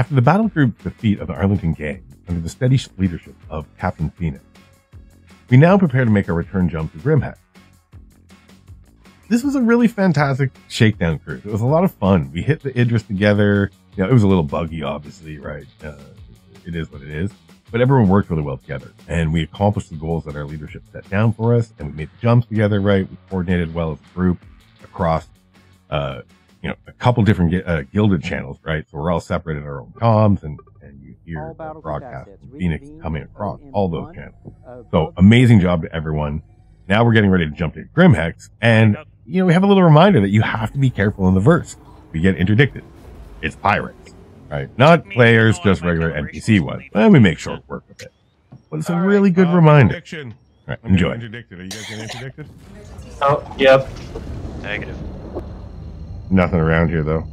After the battle-group defeat of the Arlington gang, under the steady leadership of Captain Phoenix, we now prepare to make our return jump to Grimhead. This was a really fantastic shakedown cruise. It was a lot of fun. We hit the Idris together. You know, it was a little buggy, obviously, right? It is what it is. But everyone worked really well together, and we accomplished the goals that our leadership set down for us, and we made the jumps together, right? We coordinated well as a group across, a couple different gilded channels, right? So we're all separated in our own comms, and you hear the broadcast from Phoenix coming across all those channels. So amazing job to everyone. Now we're getting ready to jump to Grim Hex, and we have a little reminder that you have to be careful in the verse. We get interdicted. It's pirates, right? Not players, just regular NPC ones. And we make short work of it. But it's a really good reminder. All right, enjoy. Are you guys getting interdicted? Oh, yep. Negative. Nothing around here, though.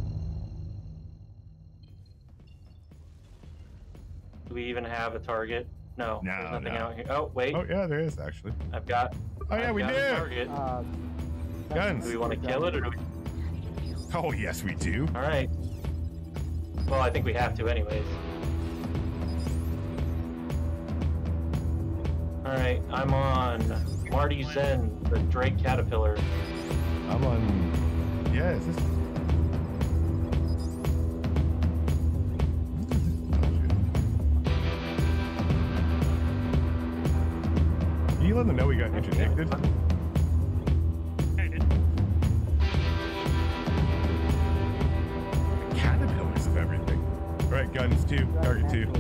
Do we even have a target? No, there's nothing out here. Oh, wait. Oh, yeah, there is, actually. I've got... Oh, yeah, we do! Target. Guns. Do we want to kill it, or do we... Oh, yes, we do. All right. Well, I think we have to anyways. All right, I'm on Marty Zen, the Drake Caterpillar. I'm on... Yeah, is this... Can you let them know we got interdicted? The caterpillars of everything. All right, guns too. Target two.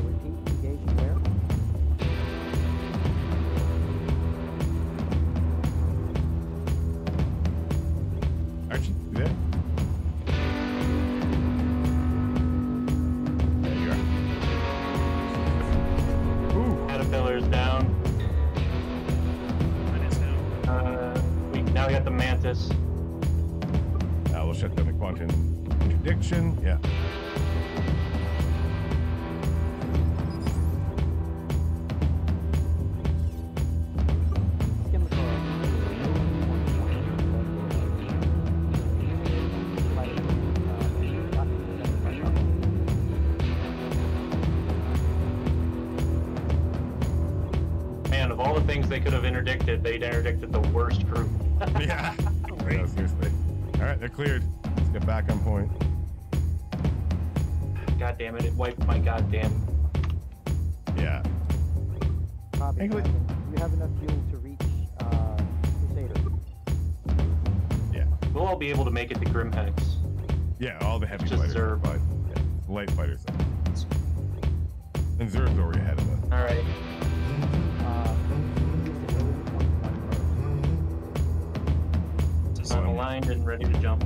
Archie, you there? There you are. Ooh. Caterpillar's down. Now we got the mantis. We'll shut down the quantum interdiction. Yeah. Things they could have interdicted, they interdicted the worst group. Yeah. No, seriously. All right, they're cleared. Let's get back on point. God damn it! It wiped my goddamn. Yeah. Bobby, do you have enough fuel to reach Crusader? Yeah. We'll all be able to make it to Grim Hex. Yeah, all the heavy fighters. Zerve. But, yeah, light fighters. And Zerve's already ahead of us. All right. I'm aligned and ready to jump.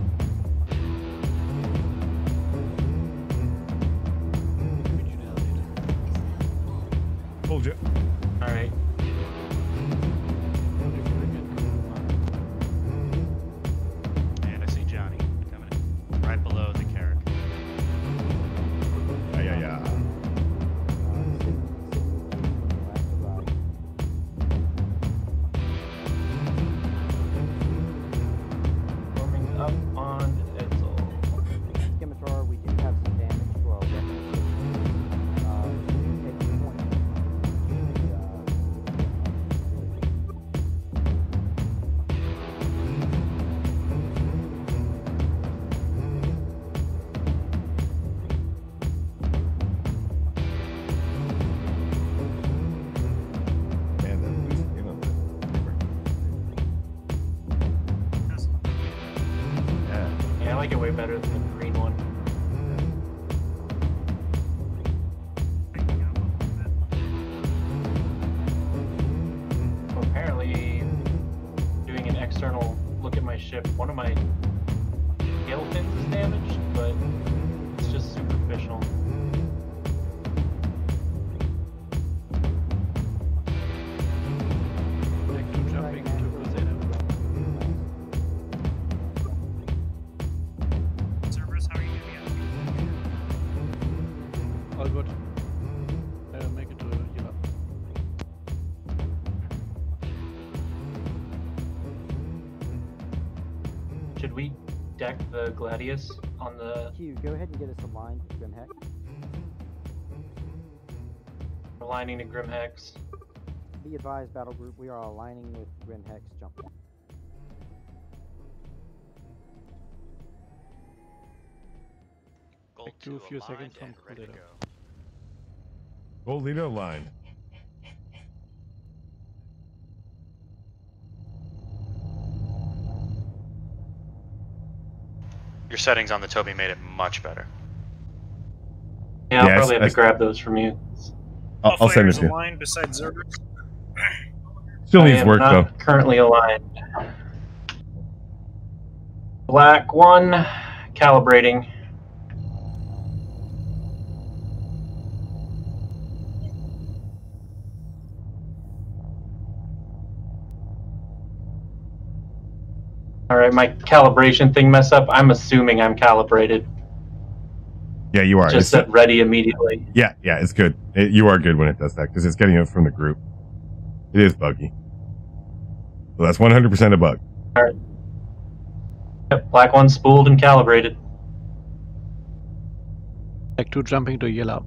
Hold you. All right. And I see Johnny coming in. Right below the Carrack. Yeah. Better than the green one. So apparently, doing an external look at my ship, one of my tail fins is damaged, but it's just superficial. Should we deck the Gladius on the... Q, go ahead and get us aligned with Grim Hex. aligning to Grim Hex. Be advised, battle group, we are aligning with Grim Hex. Jump. Gold two, a few seconds from Goleta. Goleta aligned. Your settings on the Tobi made it much better. Yeah, I'll probably have to grab those from you. I'll send it to you. Besides Zerve. Still needs work, though. Currently aligned. Black 1, calibrating. Alright, my calibration thing messed up. I'm assuming I'm calibrated. Yeah, you are. Just set ready immediately. Yeah, yeah, it's good. You are good when it does that, because it's getting it from the group. It is buggy. So that's 100% a bug. Alright. Yep, Black 1 spooled and calibrated. Black 2 jumping to Yellow.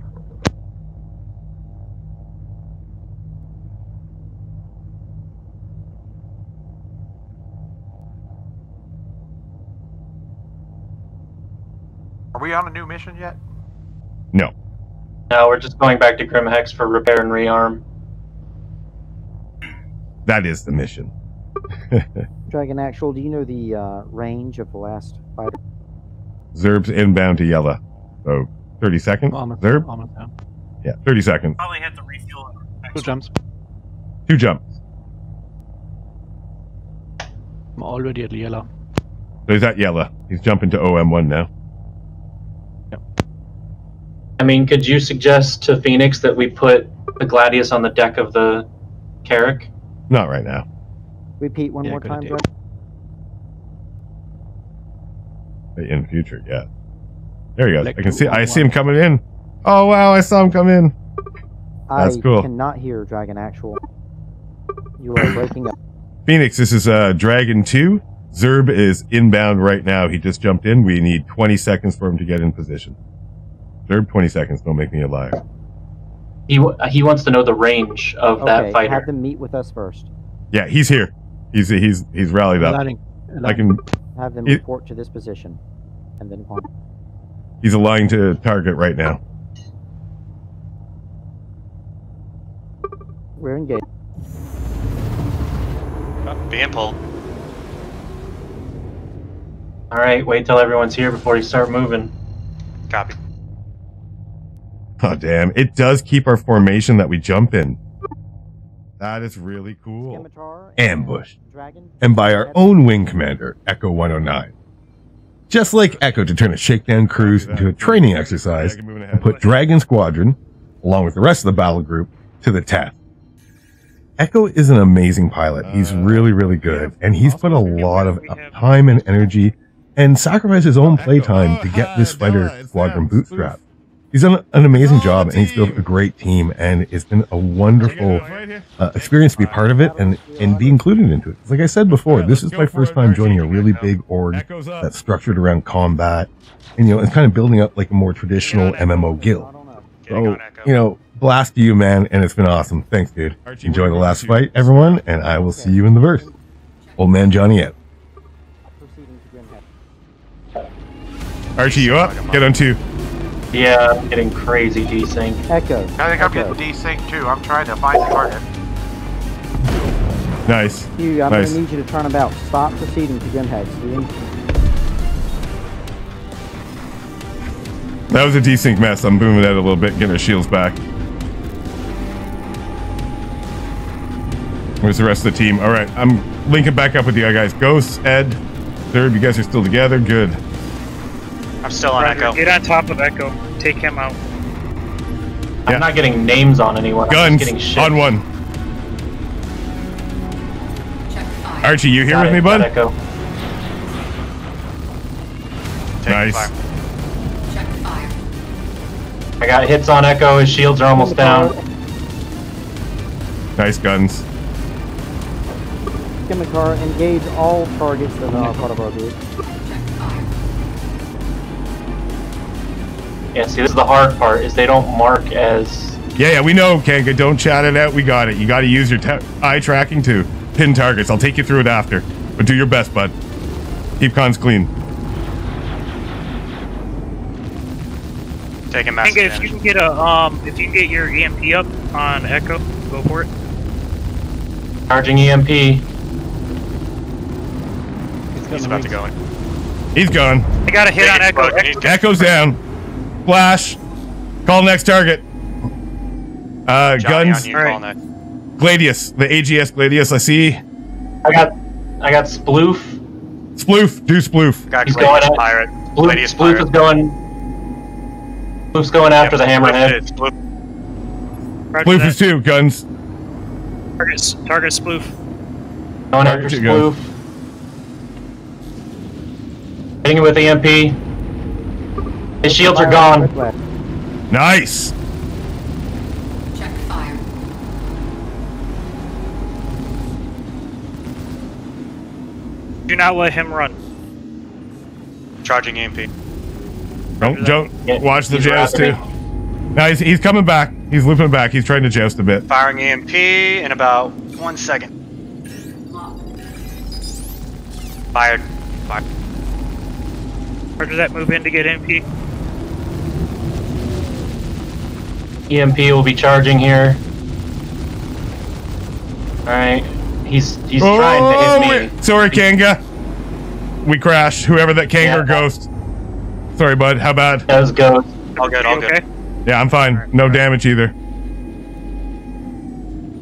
Are we on a new mission yet? No. No, we're just going back to Grim Hex for repair and rearm. That is the mission. Dragon Actual, do you know the range of the last fighter? Zerb's inbound to Yella. So, 30 seconds? Zerb? Almost down. Yeah, 30 seconds. Probably have to refuel it. Two jumps. I'm already at Yella. So he's at Yella. He's jumping to OM1 now. I mean, could you suggest to Phoenix that we put the Gladius on the deck of the Carrack? Not right now. Repeat one more time, bro. In the future, yeah. There he goes. I can see. I see him coming in. Oh wow! I saw him come in. That's cool. I cannot hear Dragon Actual. You are breaking up. Phoenix, this is Dragon 2. Zerb is inbound right now. He just jumped in. We need 20 seconds for him to get in position. Zerb, 20 seconds. Don't make me a liar. He wants to know the range of that fighter. Have them meet with us first. Yeah, he's here. He's rallied up. I can have them report to this position, and then on. He's aligned to target right now. We're engaged. Being pulled. All right, wait till everyone's here before you start moving. Copy. Oh, damn. It does keep our formation that we jump in. That is really cool. Ambush. And by our own wing commander, Echo 109. Just like Echo to turn a shakedown cruise into a training exercise and put Dragon Squadron, along with the rest of the battle group, to the test. Echo is an amazing pilot. He's really, really good. And he's put a lot of time and energy and sacrificed his own playtime to get this fighter squadron bootstrapped. He's done an amazing job, and he's built a great team, and it's been a wonderful experience to be part of it and be included into it. Like I said before, this is my first time joining a really big org that's structured around combat, and you know, it's kind of building up like a more traditional MMO guild. So, you know, blast to you, man, and it's been awesome. Thanks, dude. Enjoy the last fight, everyone, and I will see you in the verse. Old man Johnny out. Archie, you up? Get on two. Yeah, I'm getting crazy desync. Echo. I think I'm getting desync too. I'm trying to find the target. Nice. Hugh, I'm going to need you to turn about. Stop proceeding to Grimhead. That was a desync mess. I'm booming that a little bit, getting our shields back. Where's the rest of the team? All right, I'm linking back up with you guys. Ghosts, Ed, Third, you guys are still together. Good. I'm still on Echo. Get on top of Echo. Take him out. Yeah. I'm not getting names on anyone. Guns getting shit. On one. Archie, you here with me, bud? Echo. Nice. Check fire. I got hits on Echo. His shields are almost down. Nice guns. Kimikar, engage all targets that are part of our group. Yeah, see, this is the hard part, is they don't mark as Yeah, we know, Kanga. Don't shout it out. We got it. You got to use your eye tracking to pin targets. I'll take you through it after, but do your best, bud. Keep cons clean. Taking massive damage. If you can get a if you get your EMP up on Echo, go for it. Charging EMP. He's about to go in. He's gone. I got a hit on Echo. Echo's down. Flash. Call next target. Guns. Right. Gladius. The AGS Gladius. I see. I got Sploof. Sploof. Do Sploof. Got He's going up. Pirate. Sploof is going. Sploof's going after the Hammerhead. Sploof is two. Guns. Target Sploof. Going after Sploof. Guns. Hitting it with EMP. His shields are gone. Nice. Check fire. Do not let him run. Charging EMP. Don't watch the joust too. No, he's coming back. He's looping back. He's trying to joust a bit. Firing EMP in about 1 second. Fired. Fired. Or does that move in to get MP? EMP will be charging here. Alright. He's trying to hit me. Sorry, Kanga. We crashed. Whoever that Kanga or Ghost. Sorry, bud. How bad? That was Ghost. All good, all okay? Good. Yeah, I'm fine. Right, no damage either.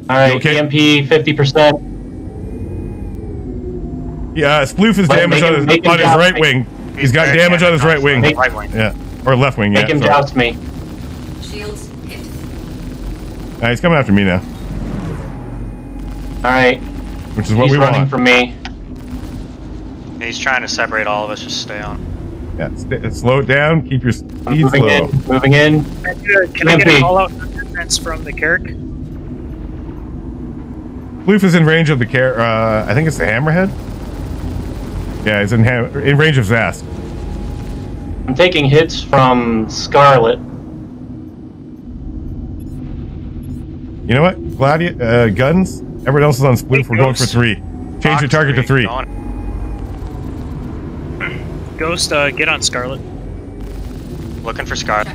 Alright, okay? EMP 50%. Yeah, Sploof is damaged on his right wing. He's got damage on his right wing. Yeah. Or left wing, yeah. Make him douse me. Shields hit. Alright, he's coming after me now. Alright. Which is what we want. He's running from me. He's trying to separate all of us. Just stay on. Yeah, slow it down. Keep your speed slow. Moving in. Can I get a call out defense from the Carrack? Bloof is in range of the Carrack. I think it's the Hammerhead. Yeah, he's in range of Zask. I'm taking hits from Scarlet. You know what? Gladius, guns? Everyone else is on Sploof. We're going for three. Change your target to three. Ghost, get on Scarlet. Looking for Scarlet.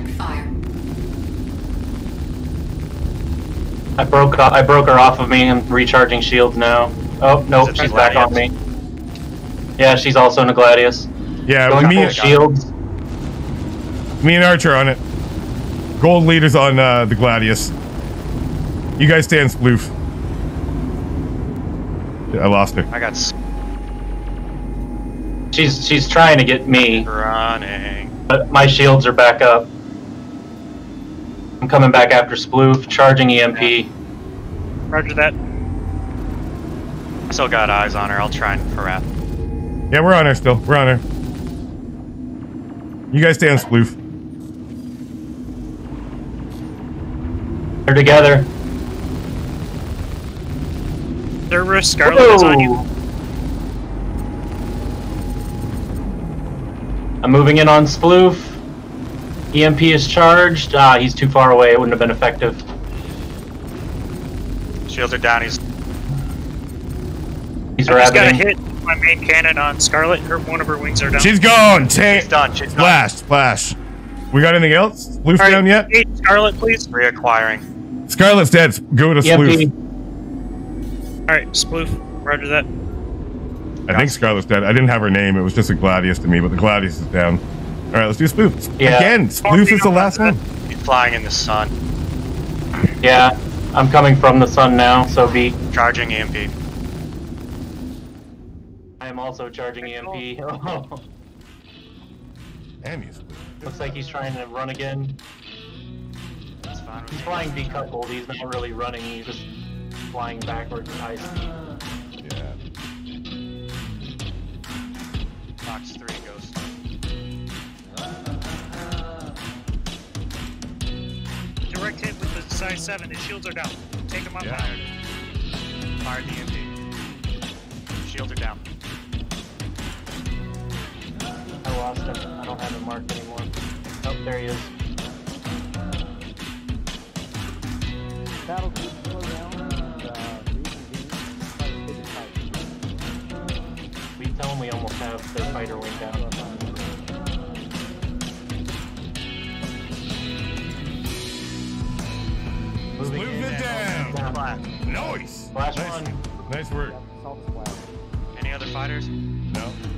I broke her off of me. I'm recharging shields now. Oh, nope, she's back on me. Yeah, she's also in a Gladius. Yeah, me and Archer on it. Gold leaders on the Gladius. You guys stay in Sploof. Yeah, I lost her. I got. She's trying to get me. Running. But my shields are back up. I'm coming back after Sploof, charging EMP. Roger that. I still got eyes on her. I'll try and corral. Yeah, we're on her still. We're on her. You guys stay on Sploof. They're together. Zerve, Scarlet is on you. I'm moving in on Sploof. EMP is charged. Ah, he's too far away. It wouldn't have been effective. Shields are down. He's rabbiting. He's got a hit. My main cannon on Scarlet. One of her wings are down. She's gone. She's done. She's done. Blast. We got anything else? Sploof down yet? Hey, Scarlet, please. Reacquiring. Scarlet's dead. Go to Sploof. Alright, Sploof. Roger that. I think Scarlet's dead. I didn't have her name. It was just a Gladius to me, but the Gladius is down. Alright, let's do Sploof. Yeah. Again, Sploof is the last one. He's flying in the sun. Yeah, I'm coming from the sun now, so be charging EMP. I'm also charging EMP. Oh. Damn you. Looks like he's trying to run again. That's fine. He's flying decoupled. He's not really running. He's just flying backwards and ice. Yeah. Box 3 goes. Direct hit with the size 7. His shields are down. Take him up higher. Fire EMP. Shields are down. I lost him. I don't have him marked anymore. Oh, there he is. Battle group slow down and we tell them we almost have their fighter wing down. Moving it down. Nice. Nice work. Any other fighters? No.